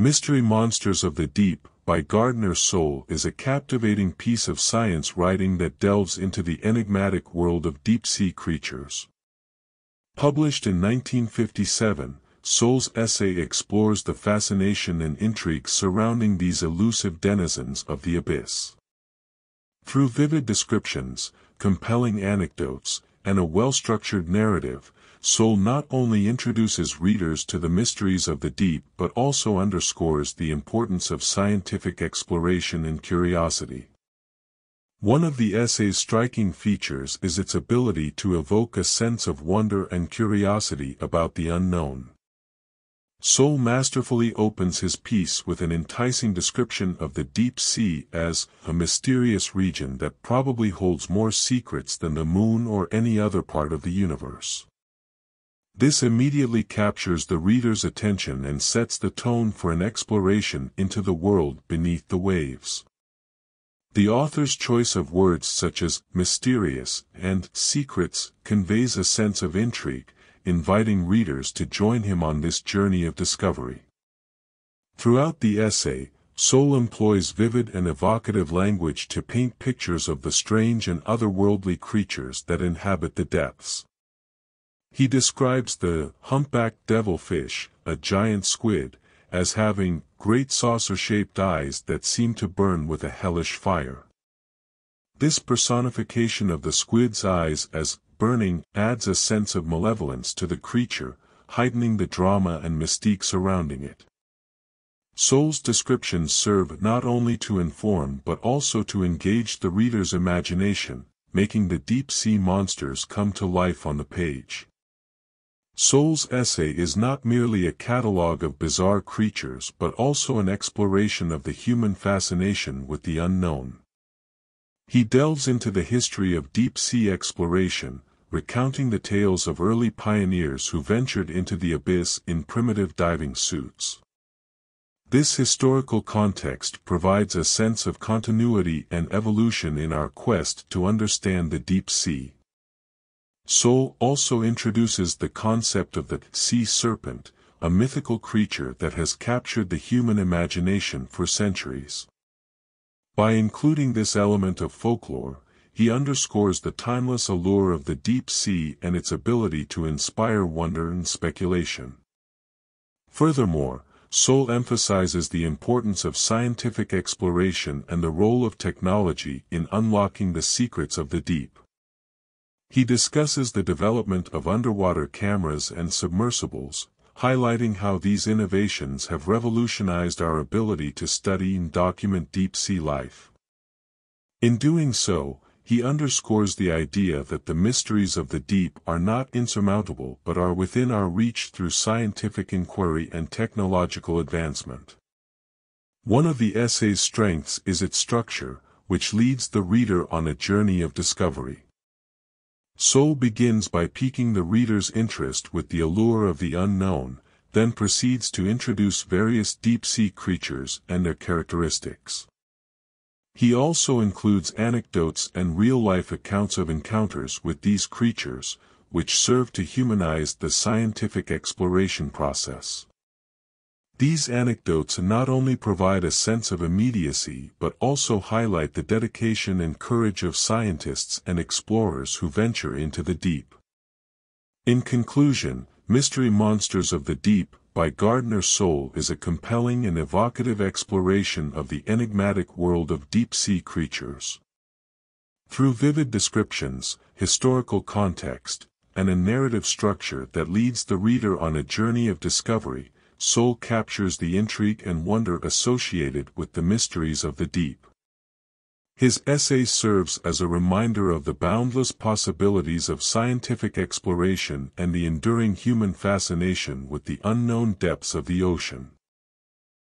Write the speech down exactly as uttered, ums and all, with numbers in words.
Mystery Monsters of the Deep by Gardner Soule is a captivating piece of science writing that delves into the enigmatic world of deep-sea creatures. Published in nineteen fifty-seven, Soule's essay explores the fascination and intrigue surrounding these elusive denizens of the abyss. Through vivid descriptions, compelling anecdotes, and a well-structured narrative, Soule not only introduces readers to the mysteries of the deep but also underscores the importance of scientific exploration and curiosity. One of the essay's striking features is its ability to evoke a sense of wonder and curiosity about the unknown. Soule masterfully opens his piece with an enticing description of the deep sea as a mysterious region that probably holds more secrets than the moon or any other part of the universe. This immediately captures the reader's attention and sets the tone for an exploration into the world beneath the waves. The author's choice of words such as mysterious and secrets conveys a sense of intrigue, inviting readers to join him on this journey of discovery. Throughout the essay, Soule employs vivid and evocative language to paint pictures of the strange and otherworldly creatures that inhabit the depths. He describes the humpbacked devilfish, a giant squid, as having great saucer-shaped eyes that seem to burn with a hellish fire. This personification of the squid's eyes as burning adds a sense of malevolence to the creature, heightening the drama and mystique surrounding it. Soule's descriptions serve not only to inform but also to engage the reader's imagination, making the deep-sea monsters come to life on the page. Soule's essay is not merely a catalogue of bizarre creatures but also an exploration of the human fascination with the unknown. He delves into the history of deep-sea exploration, recounting the tales of early pioneers who ventured into the abyss in primitive diving suits. This historical context provides a sense of continuity and evolution in our quest to understand the deep sea. Soule also introduces the concept of the sea serpent, a mythical creature that has captured the human imagination for centuries. By including this element of folklore, he underscores the timeless allure of the deep sea and its ability to inspire wonder and speculation. Furthermore, Soule emphasizes the importance of scientific exploration and the role of technology in unlocking the secrets of the deep. He discusses the development of underwater cameras and submersibles, highlighting how these innovations have revolutionized our ability to study and document deep-sea life. In doing so, he underscores the idea that the mysteries of the deep are not insurmountable but are within our reach through scientific inquiry and technological advancement. One of the essay's strengths is its structure, which leads the reader on a journey of discovery. Soule begins by piquing the reader's interest with the allure of the unknown, then proceeds to introduce various deep-sea creatures and their characteristics. He also includes anecdotes and real-life accounts of encounters with these creatures, which serve to humanize the scientific exploration process. These anecdotes not only provide a sense of immediacy but also highlight the dedication and courage of scientists and explorers who venture into the deep. In conclusion, Mystery Monsters of the Deep by Gardner Soule is a compelling and evocative exploration of the enigmatic world of deep-sea creatures. Through vivid descriptions, historical context, and a narrative structure that leads the reader on a journey of discovery, Soule captures the intrigue and wonder associated with the mysteries of the deep. His essay serves as a reminder of the boundless possibilities of scientific exploration and the enduring human fascination with the unknown depths of the ocean.